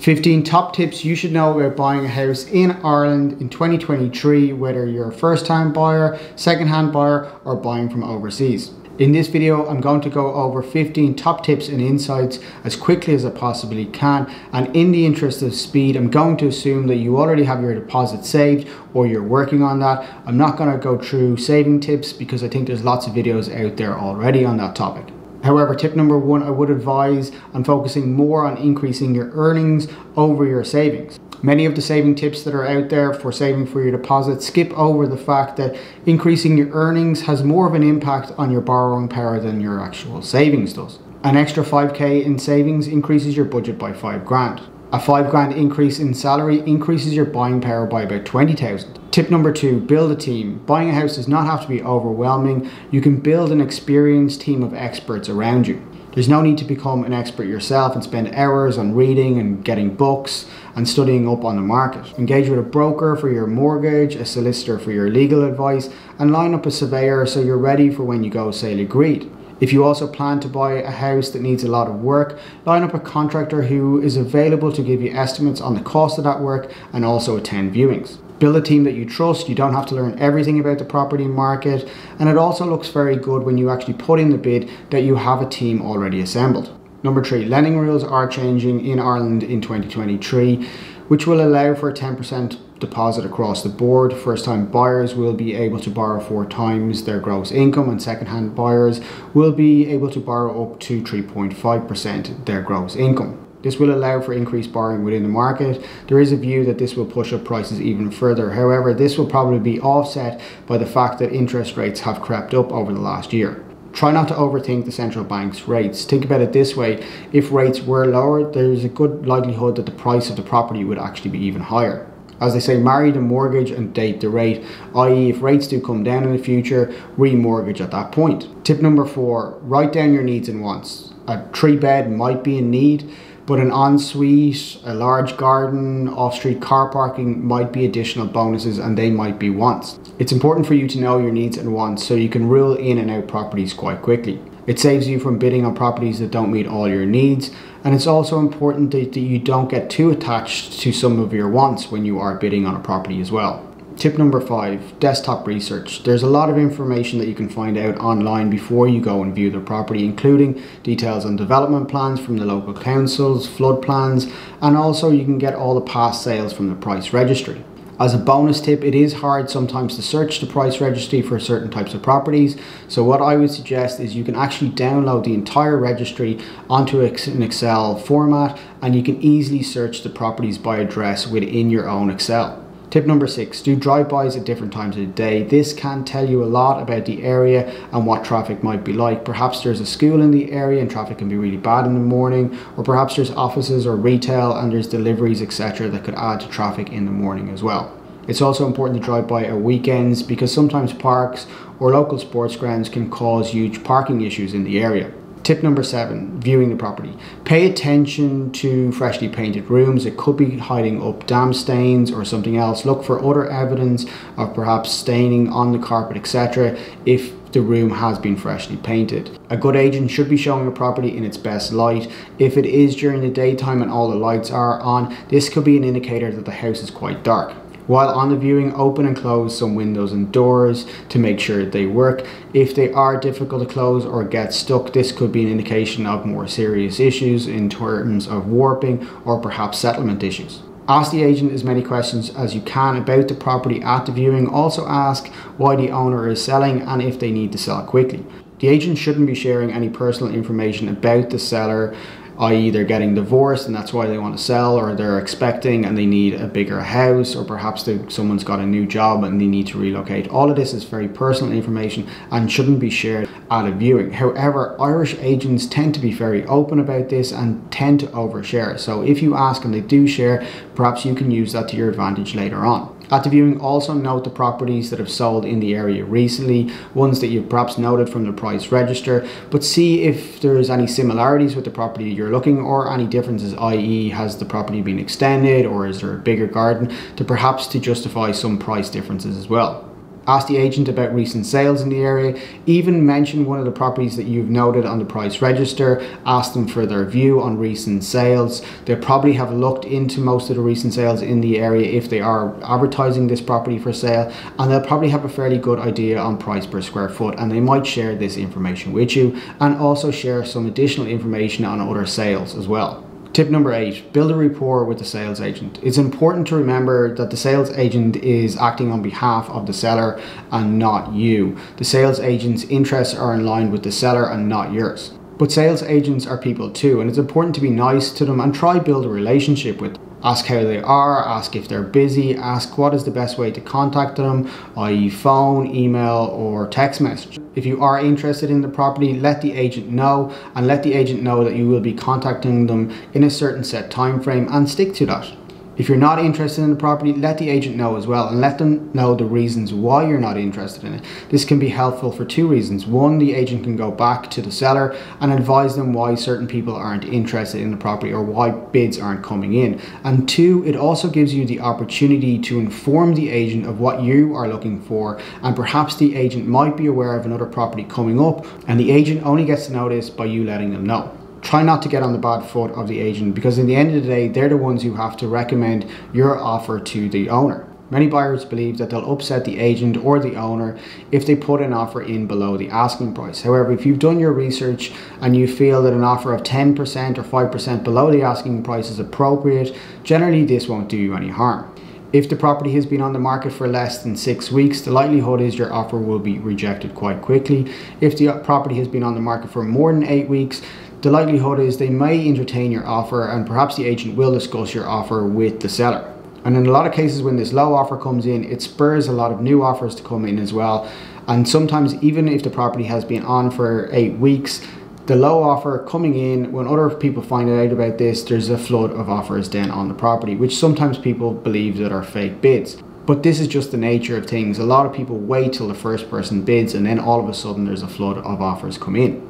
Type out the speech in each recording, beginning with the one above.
15 top tips you should know about buying a house in Ireland in 2023, whether you're a first-time buyer, second-hand buyer, or buying from overseas. In this video, I'm going to go over 15 top tips and insights as quickly as I possibly can. And in the interest of speed, I'm going to assume that you already have your deposit saved or you're working on that. I'm not going to go through saving tips because I think there's lots of videos out there already on that topic. However, tip number one, I would advise on focusing more on increasing your earnings over your savings. Many of the saving tips that are out there for saving for your deposit skip over the fact that increasing your earnings has more of an impact on your borrowing power than your actual savings does. An extra 5k in savings increases your budget by 5 grand. A 5 grand increase in salary increases your buying power by about 20,000. Tip number two, build a team. Buying a house does not have to be overwhelming. You can build an experienced team of experts around you. There's no need to become an expert yourself and spend hours on reading and getting books and studying up on the market. Engage with a broker for your mortgage, a solicitor for your legal advice, and line up a surveyor so you're ready for when you go sail agreed. If you also plan to buy a house that needs a lot of work, line up a contractor who is available to give you estimates on the cost of that work and also attend viewings. Build a team that you trust. You don't have to learn everything about the property market, and it also looks very good when you actually put in the bid that you have a team already assembled. Number three, lending rules are changing in Ireland in 2023, which will allow for a 10% deposit across the board. First-time buyers will be able to borrow 4 times their gross income, and second-hand buyers will be able to borrow up to 3.5% their gross income. This will allow for increased borrowing within the market. There is a view that this will push up prices even further. However, this will probably be offset by the fact that interest rates have crept up over the last year. Try not to overthink the central bank's rates. Think about it this way. If rates were lower, there's a good likelihood that the price of the property would actually be even higher. As they say, marry the mortgage and date the rate, i.e. if rates do come down in the future, remortgage at that point. Tip number four, write down your needs and wants. A 3-bed might be in need, but an ensuite, a large garden, off-street car parking might be additional bonuses, and they might be wants. It's important for you to know your needs and wants so you can rule in and out properties quite quickly. It saves you from bidding on properties that don't meet all your needs, and it's also important that you don't get too attached to some of your wants when you are bidding on a property as well. Tip number five, desktop research. There's a lot of information that you can find out online before you go and view the property, including details on development plans from the local councils, flood plans, and also you can get all the past sales from the price registry. As a bonus tip, it is hard sometimes to search the price registry for certain types of properties. So what I would suggest is you can actually download the entire registry onto an Excel format, and you can easily search the properties by address within your own Excel. Tip number six, do drive-bys at different times of the day. This can tell you a lot about the area and what traffic might be like. Perhaps there's a school in the area and traffic can be really bad in the morning, or perhaps there's offices or retail and there's deliveries, etc. that could add to traffic in the morning as well. It's also important to drive by at weekends because sometimes parks or local sports grounds can cause huge parking issues in the area. Tip number seven, viewing the property. Pay attention to freshly painted rooms. It could be hiding up damp stains or something else. Look for other evidence of perhaps staining on the carpet, etc. if the room has been freshly painted. A good agent should be showing a property in its best light. If it is during the daytime and all the lights are on, this could be an indicator that the house is quite dark. While on the viewing, open and close some windows and doors to make sure they work. If they are difficult to close or get stuck, this could be an indication of more serious issues in terms of warping or perhaps settlement issues. Ask the agent as many questions as you can about the property at the viewing. Also ask why the owner is selling and if they need to sell quickly. The agent shouldn't be sharing any personal information about the seller, i.e. they're getting divorced and that's why they want to sell, or they're expecting and they need a bigger house, or perhaps someone's got a new job and they need to relocate. All of this is very personal information and shouldn't be shared at a viewing. However, Irish agents tend to be very open about this and tend to overshare. So if you ask and they do share, perhaps you can use that to your advantage later on. At the viewing, also note the properties that have sold in the area recently, ones that you've perhaps noted from the price register, but see if there's any similarities with the property you're looking or any differences, i.e. has the property been extended or is there a bigger garden, to perhaps to justify some price differences as well. ask the agent about recent sales in the area, even mention one of the properties that you've noted on the price register, ask them for their view on recent sales. They probably have looked into most of the recent sales in the area if they are advertising this property for sale, and they'll probably have a fairly good idea on price per square foot, and they might share this information with you and also share some additional information on other sales as well. Tip number 8, build a rapport with the sales agent. It's important to remember that the sales agent is acting on behalf of the seller and not you. The sales agent's interests are in line with the seller and not yours. But sales agents are people too, and it's important to be nice to them and try build a relationship with them. Ask how they are, ask if they're busy, ask what is the best way to contact them, i.e. phone, email or text message. If you are interested in the property, let the agent know, and let the agent know that you will be contacting them in a certain set time frame, and stick to that. If you're not interested in the property, let the agent know as well, and let them know the reasons why you're not interested in it. This can be helpful for two reasons. One, the agent can go back to the seller and advise them why certain people aren't interested in the property or why bids aren't coming in. And two, it also gives you the opportunity to inform the agent of what you are looking for, and perhaps the agent might be aware of another property coming up, and the agent only gets to know this by you letting them know. Try not to get on the bad foot of the agent, because in the end of the day, they're the ones who have to recommend your offer to the owner. Many buyers believe that they'll upset the agent or the owner if they put an offer in below the asking price. However, if you've done your research and you feel that an offer of 10% or 5% below the asking price is appropriate, generally this won't do you any harm. If the property has been on the market for less than 6 weeks, the likelihood is your offer will be rejected quite quickly. If the property has been on the market for more than 8 weeks, the likelihood is they may entertain your offer, and perhaps the agent will discuss your offer with the seller. And in a lot of cases, when this low offer comes in, it spurs a lot of new offers to come in as well. And sometimes, even if the property has been on for 8 weeks, the low offer coming in, when other people find out about this, there's a flood of offers then on the property, which sometimes people believe that are fake bids. But this is just the nature of things. A lot of people wait till the first person bids, and then all of a sudden there's a flood of offers come in.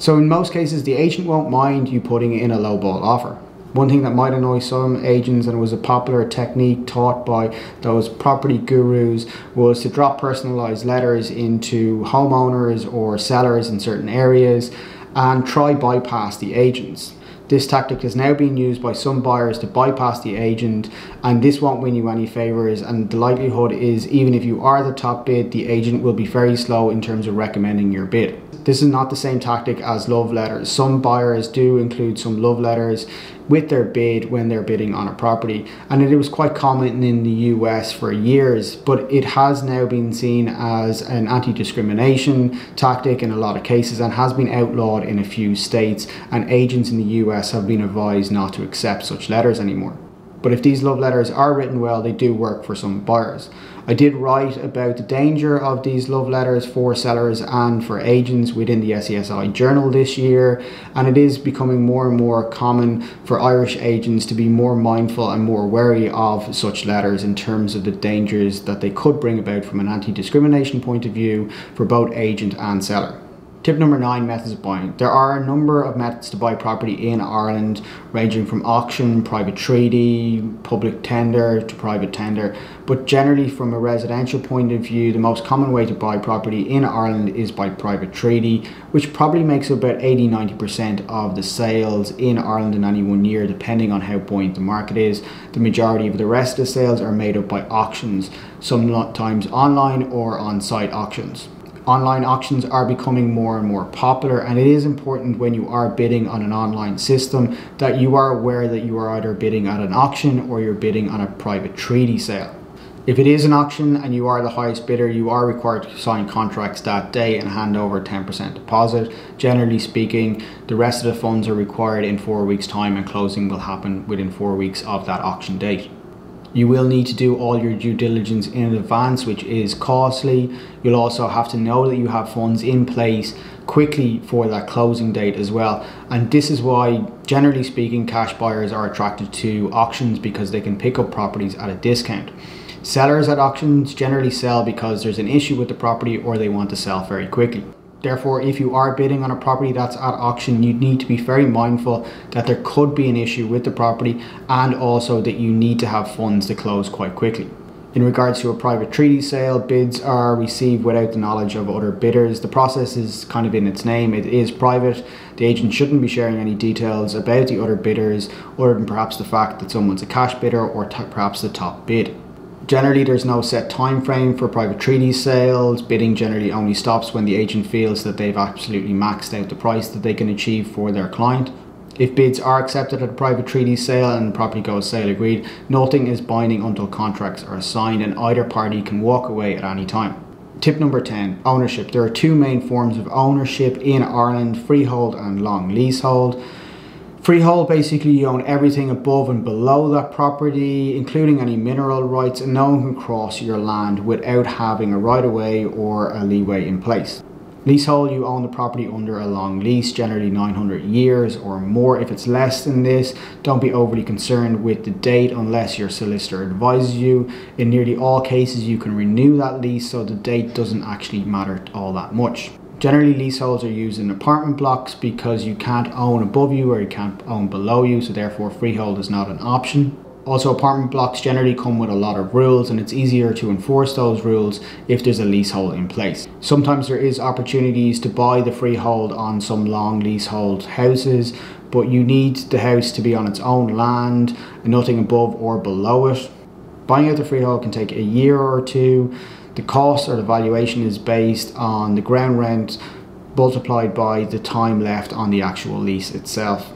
So in most cases, the agent won't mind you putting in a lowball offer. One thing that might annoy some agents, and was a popular technique taught by those property gurus, was to drop personalized letters into homeowners or sellers in certain areas and try bypass the agents. This tactic is now being used by some buyers to bypass the agent, and this won't win you any favors, and the likelihood is, even if you are the top bid, the agent will be very slow in terms of recommending your bid. This is not the same tactic as love letters. Some buyers do include some love letters with their bid when they're bidding on a property, and it was quite common in the US for years, but it has now been seen as an anti-discrimination tactic in a lot of cases, and has been outlawed in a few states, and agents in the US have been advised not to accept such letters anymore. But if these love letters are written well, they do work for some buyers. I did write about the danger of these love letters for sellers and for agents within the SESI Journal this year, and it is becoming more and more common for Irish agents to be more mindful and more wary of such letters in terms of the dangers that they could bring about from an anti-discrimination point of view for both agent and seller. Tip number 9, methods of buying. There are a number of methods to buy property in Ireland, ranging from auction, private treaty, public tender to private tender. But generally, from a residential point of view, the most common way to buy property in Ireland is by private treaty, which probably makes up about 80–90% of the sales in Ireland in any one year, depending on how buoyant the market is. The majority of the rest of the sales are made up by auctions, sometimes online or on-site auctions. Online auctions are becoming more and more popular, and it is important when you are bidding on an online system that you are aware that you are either bidding at an auction or you're bidding on a private treaty sale. If it is an auction and you are the highest bidder, you are required to sign contracts that day and hand over a 10% deposit. Generally speaking, the rest of the funds are required in 4 weeks' time, and closing will happen within 4 weeks of that auction date. You will need to do all your due diligence in advance, which is costly. You'll also have to know that you have funds in place quickly for that closing date as well. And this is why, generally speaking, cash buyers are attracted to auctions, because they can pick up properties at a discount. Sellers at auctions generally sell because there's an issue with the property, or they want to sell very quickly. Therefore, if you are bidding on a property that's at auction, you need to be very mindful that there could be an issue with the property, and also that you need to have funds to close quite quickly. In regards to a private treaty sale, bids are received without the knowledge of other bidders. The process is kind of in its name. It is private. The agent shouldn't be sharing any details about the other bidders other than perhaps the fact that someone's a cash bidder or perhaps the top bid. Generally, there's no set time frame for private treaty sales. Bidding generally only stops when the agent feels that they've absolutely maxed out the price that they can achieve for their client. If bids are accepted at a private treaty sale and the property goes sale agreed, nothing is binding until contracts are signed and either party can walk away at any time. Tip number 10, ownership. There are two main forms of ownership in Ireland, freehold and long leasehold. Freehold, basically you own everything above and below that property, including any mineral rights, and no one can cross your land without having a right of way or a leeway in place. Leasehold, you own the property under a long lease, generally 900 years or more. If it's less than this, don't be overly concerned with the date unless your solicitor advises you. In nearly all cases, you can renew that lease, so the date doesn't actually matter all that much. Generally, leaseholds are used in apartment blocks because you can't own above you or you can't own below you, so therefore freehold is not an option. Also, apartment blocks generally come with a lot of rules, and it's easier to enforce those rules if there's a leasehold in place. Sometimes there is opportunities to buy the freehold on some long leasehold houses, but you need the house to be on its own land and nothing above or below it. Buying out the freehold can take a year or two. The cost or the valuation is based on the ground rent multiplied by the time left on the actual lease itself.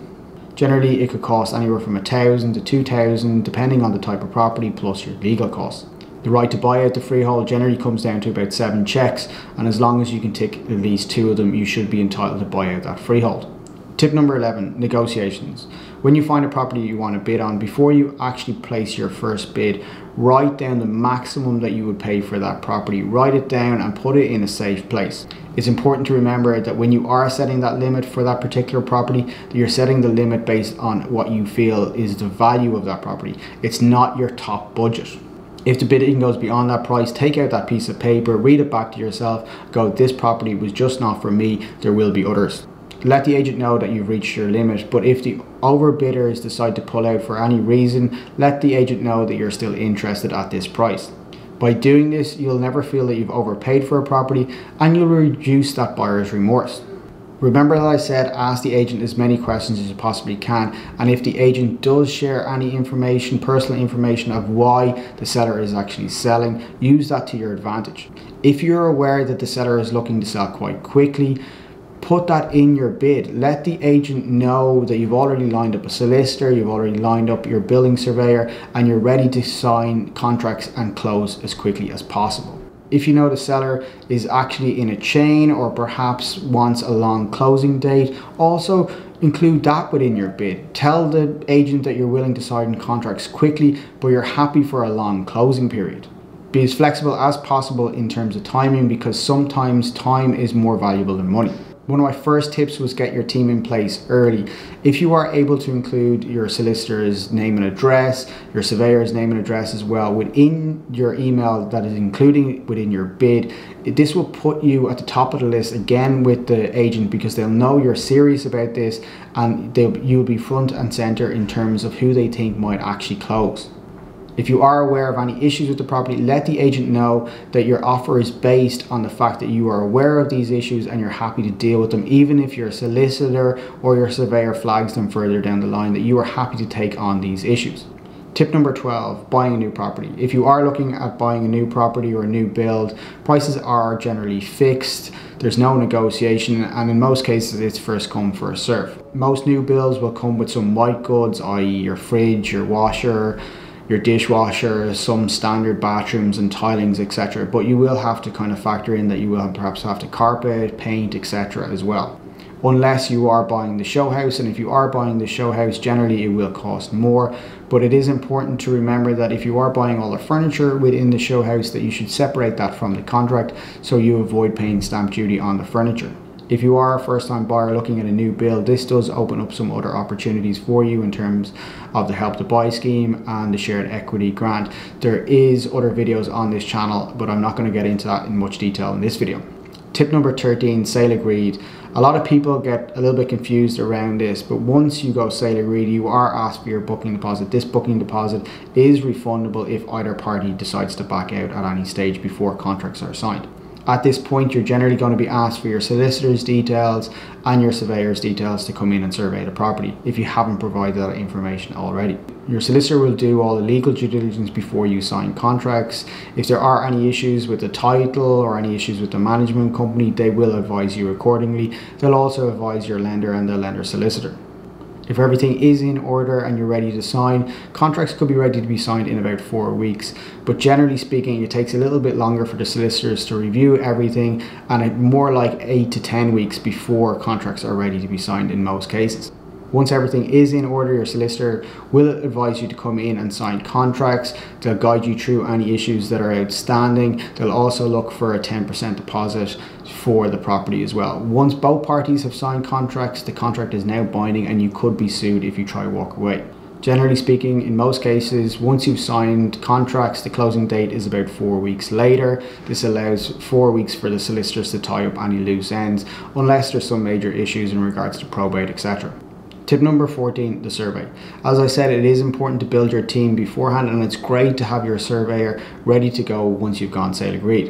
Generally, it could cost anywhere from 1,000 to 2,000, depending on the type of property, plus your legal costs. The right to buy out the freehold generally comes down to about 7 checks, and as long as you can tick at least 2 of them, you should be entitled to buy out that freehold. Tip number 11, negotiations. When you find a property you want to bid on, before you actually place your first bid, write down the maximum that you would pay for that property. Write it down and put it in a safe place. It's important to remember that when you are setting that limit for that particular property, that you're setting the limit based on what you feel is the value of that property. It's not your top budget. If the bidding goes beyond that price, take out that piece of paper, read it back to yourself, go, this property was just not for me, there will be others. Let the agent know that you've reached your limit, but if the overbidders decide to pull out for any reason, let the agent know that you're still interested at this price. By doing this, you'll never feel that you've overpaid for a property and you'll reduce that buyer's remorse. Remember that I said ask the agent as many questions as you possibly can, and if the agent does share any information, personal information of why the seller is actually selling, use that to your advantage. If you're aware that the seller is looking to sell quite quickly, put that in your bid. Let the agent know that you've already lined up a solicitor, you've already lined up your building surveyor, and you're ready to sign contracts and close as quickly as possible. If you know the seller is actually in a chain or perhaps wants a long closing date, also include that within your bid. Tell the agent that you're willing to sign contracts quickly, but you're happy for a long closing period. Be as flexible as possible in terms of timing, because sometimes time is more valuable than money. One of my first tips was get your team in place early. If you are able to include your solicitor's name and address, your surveyor's name and address as well within your email that is including within your bid, this will put you at the top of the list again with the agent, because they'll know you're serious about this and you'll be front and center in terms of who they think might actually close. If you are aware of any issues with the property, let the agent know that your offer is based on the fact that you are aware of these issues and you're happy to deal with them, even if your solicitor or your surveyor flags them further down the line, that you are happy to take on these issues. Tip number 12, buying a new property. If you are looking at buying a new property or a new build, prices are generally fixed. There's no negotiation, and in most cases it's first come first serve. Most new builds will come with some white goods, i.e. your fridge, your washer, your dishwasher, some standard bathrooms and tilings, etc. But you will have to kind of factor in that you will perhaps have to carpet, paint, etc. as well. Unless you are buying the show house, and if you are buying the show house, generally it will cost more. But it is important to remember that if you are buying all the furniture within the show house, that you should separate that from the contract so you avoid paying stamp duty on the furniture. If you are a first-time buyer looking at a new build, this does open up some other opportunities for you in terms of the Help to Buy scheme and the shared equity grant. There is other videos on this channel, but I'm not going to get into that in much detail in this video. Tip number 13, sale agreed. A lot of people get a little bit confused around this, but once you go sale agreed, you are asked for your booking deposit. This booking deposit is refundable if either party decides to back out at any stage before contracts are signed. At this point, you're generally going to be asked for your solicitor's details and your surveyor's details to come in and survey the property if you haven't provided that information already. Your solicitor will do all the legal due diligence before you sign contracts. If there are any issues with the title or any issues with the management company, they will advise you accordingly. They'll also advise your lender and the lender's solicitor. If everything is in order and you're ready to sign, contracts could be ready to be signed in about 4 weeks. But generally speaking, it takes a little bit longer for the solicitors to review everything, and more like 8 to 10 weeks before contracts are ready to be signed in most cases. Once everything is in order, your solicitor will advise you to come in and sign contracts. They'll guide you through any issues that are outstanding. They'll also look for a 10% deposit for the property as well. Once both parties have signed contracts, the contract is now binding and you could be sued if you try to walk away. Generally speaking, in most cases, once you've signed contracts, the closing date is about 4 weeks later. This allows 4 weeks for the solicitors to tie up any loose ends, unless there's some major issues in regards to probate, etc. Tip number 14, the survey. As I said, it is important to build your team beforehand, and it's great to have your surveyor ready to go once you've gone sale agreed.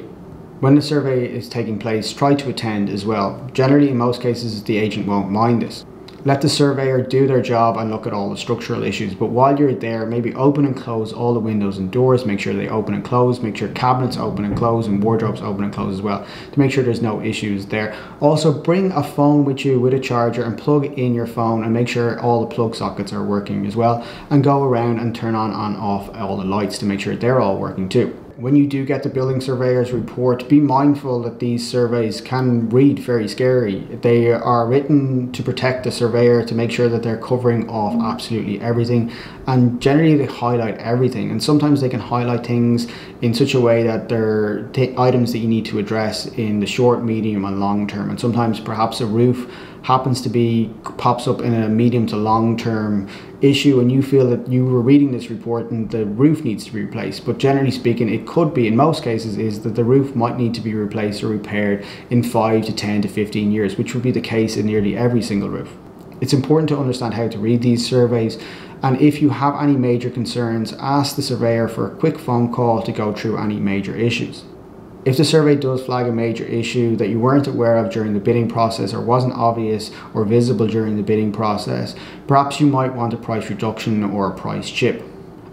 When the survey is taking place, try to attend as well. Generally, in most cases, the agent won't mind this. Let the surveyor do their job and look at all the structural issues, but while you're there, maybe open and close all the windows and doors, make sure they open and close, make sure cabinets open and close and wardrobes open and close as well, to make sure there's no issues there. Also bring a phone with you with a charger and plug in your phone and make sure all the plug sockets are working as well, and go around and turn on and off all the lights to make sure they're all working too. When you do get the building surveyor's report, be mindful that these surveys can read very scary. They are written to protect the surveyor, to make sure that they're covering off absolutely everything, and generally they highlight everything, and sometimes they can highlight things in such a way that they're items that you need to address in the short, medium and long term, and sometimes perhaps a roof happens to be pops up in a medium to long term issue, and you feel that you were reading this report and the roof needs to be replaced, but generally speaking it could be, in most cases, is that the roof might need to be replaced or repaired in 5 to 10 to 15 years, which would be the case in nearly every single roof. It's important to understand how to read these surveys, and if you have any major concerns, ask the surveyor for a quick phone call to go through any major issues. If the survey does flag a major issue that you weren't aware of during the bidding process or wasn't obvious or visible during the bidding process, perhaps you might want a price reduction or a price chip.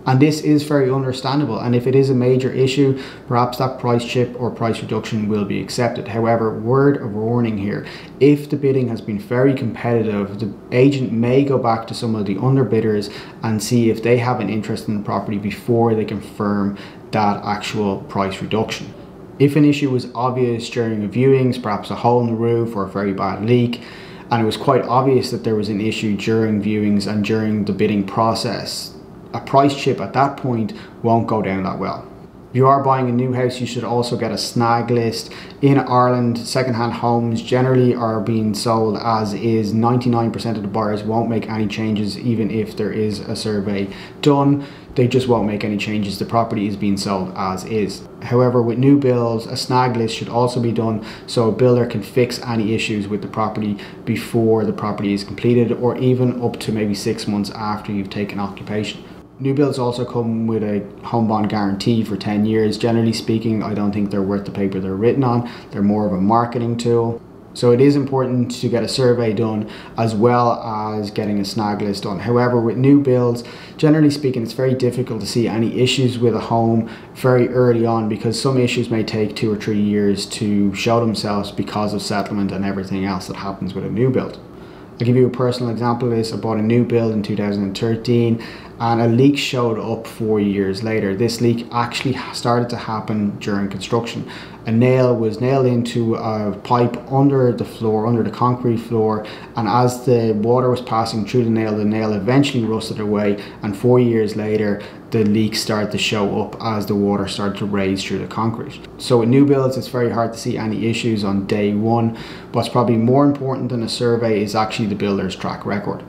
And this is very understandable, and if it is a major issue, perhaps that price chip or price reduction will be accepted. However, word of warning here, if the bidding has been very competitive, the agent may go back to some of the underbidders and see if they have an interest in the property before they confirm that actual price reduction. If an issue was obvious during the viewings, perhaps a hole in the roof or a very bad leak, and it was quite obvious that there was an issue during viewings and during the bidding process, a price chip at that point won't go down that well. If you are buying a new house, you should also get a snag list. In Ireland, secondhand homes generally are being sold as is. 99% of the buyers won't make any changes, even if there is a survey done. They just won't make any changes. The property is being sold as is. However, with new builds, a snag list should also be done so a builder can fix any issues with the property before the property is completed, or even up to maybe 6 months after you've taken occupation. New builds also come with a home bond guarantee for 10 years. Generally speaking, I don't think they're worth the paper they're written on. They're more of a marketing tool. So it is important to get a survey done as well as getting a snag list done. However, with new builds, generally speaking, it's very difficult to see any issues with a home very early on, because some issues may take 2 or 3 years to show themselves because of settlement and everything else that happens with a new build. I'll give you a personal example of this. I bought a new build in 2013 and a leak showed up 4 years later. This leak actually started to happen during construction. A nail was nailed into a pipe under the floor, under the concrete floor, and as the water was passing through the nail eventually rusted away, and 4 years later the leak started to show up as the water started to raise through the concrete. So with new builds, it's very hard to see any issues on day one. What's probably more important than a survey is actually the builder's track record.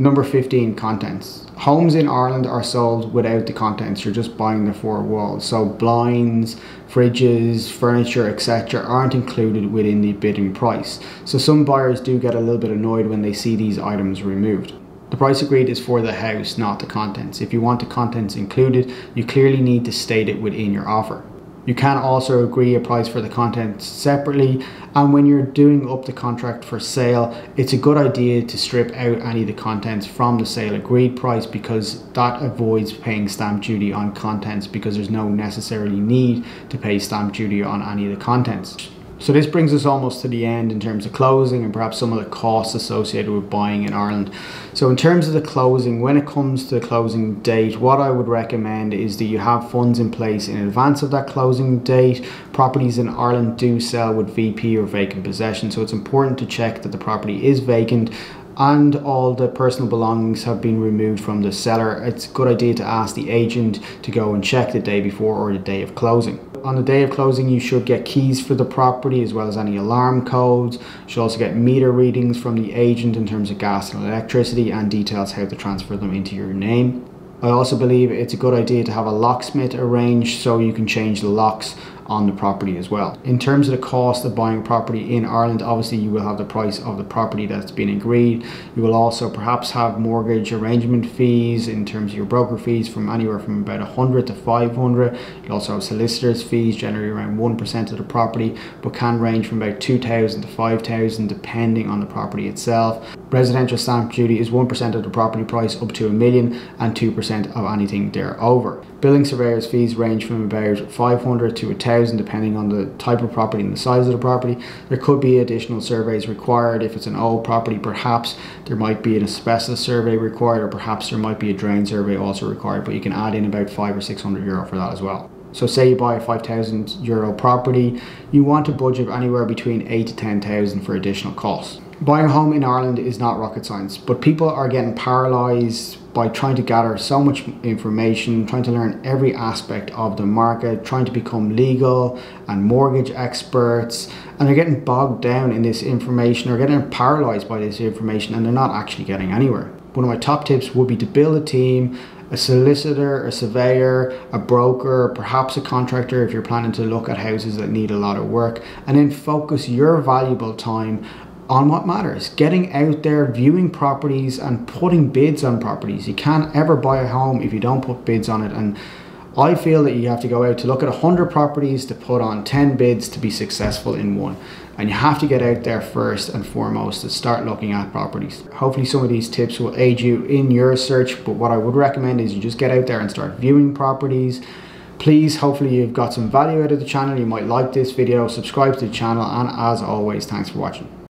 Number 15, contents. Homes in Ireland are sold without the contents. You're just buying the four walls. So blinds, fridges, furniture, etc. aren't included within the bidding price. So some buyers do get a little bit annoyed when they see these items removed. The price agreed is for the house, not the contents. If you want the contents included, you clearly need to state it within your offer. You can also agree a price for the contents separately, and when you're doing up the contract for sale, it's a good idea to strip out any of the contents from the sale agreed price, because that avoids paying stamp duty on contents, because there's no necessarily need to pay stamp duty on any of the contents. So this brings us almost to the end in terms of closing and perhaps some of the costs associated with buying in Ireland. So in terms of the closing, when it comes to the closing date, what I would recommend is that you have funds in place in advance of that closing date. Properties in Ireland do sell with VP or vacant possession, so it's important to check that the property is vacant and all the personal belongings have been removed from the seller. It's a good idea to ask the agent to go and check the day before or the day of closing. On the day of closing, you should get keys for the property as well as any alarm codes. You should also get meter readings from the agent in terms of gas and electricity and details how to transfer them into your name. I also believe it's a good idea to have a locksmith arranged so you can change the locks on the property as well. In terms of the cost of buying property in Ireland, obviously you will have the price of the property that's been agreed. You will also perhaps have mortgage arrangement fees in terms of your broker fees from anywhere from about 100 to 500. You also have solicitor's fees, generally around 1% of the property, but can range from about 2,000 to 5,000 depending on the property itself. Residential stamp duty is 1% of the property price up to $1 million and 2% of anything thereover. Building surveyor's fees range from about 500 to 1,000 depending on the type of property and the size of the property. There could be additional surveys required. If it's an old property, perhaps there might be an asbestos survey required, or perhaps there might be a drain survey also required, but you can add in about 500 or 600 euro for that as well. So say you buy a 5,000 euro property, you want a budget of anywhere between 8,000 to 10,000 for additional costs. Buying a home in Ireland is not rocket science, but people are getting paralysed by trying to gather so much information, trying to learn every aspect of the market, trying to become legal and mortgage experts, and they're getting bogged down in this information or getting paralysed by this information, and they're not actually getting anywhere. One of my top tips would be to build a team: a solicitor, a surveyor, a broker, perhaps a contractor if you're planning to look at houses that need a lot of work, and then focus your valuable time on what matters. Getting out there, viewing properties and putting bids on properties. You can't ever buy a home if you don't put bids on it, and I feel that you have to go out to look at 100 properties to put on 10 bids to be successful in one. And you have to get out there first and foremost to start looking at properties. Hopefully some of these tips will aid you in your search, but what I would recommend is you just get out there and start viewing properties. Please, hopefully you've got some value out of the channel. You might like this video, subscribe to the channel, and as always, thanks for watching.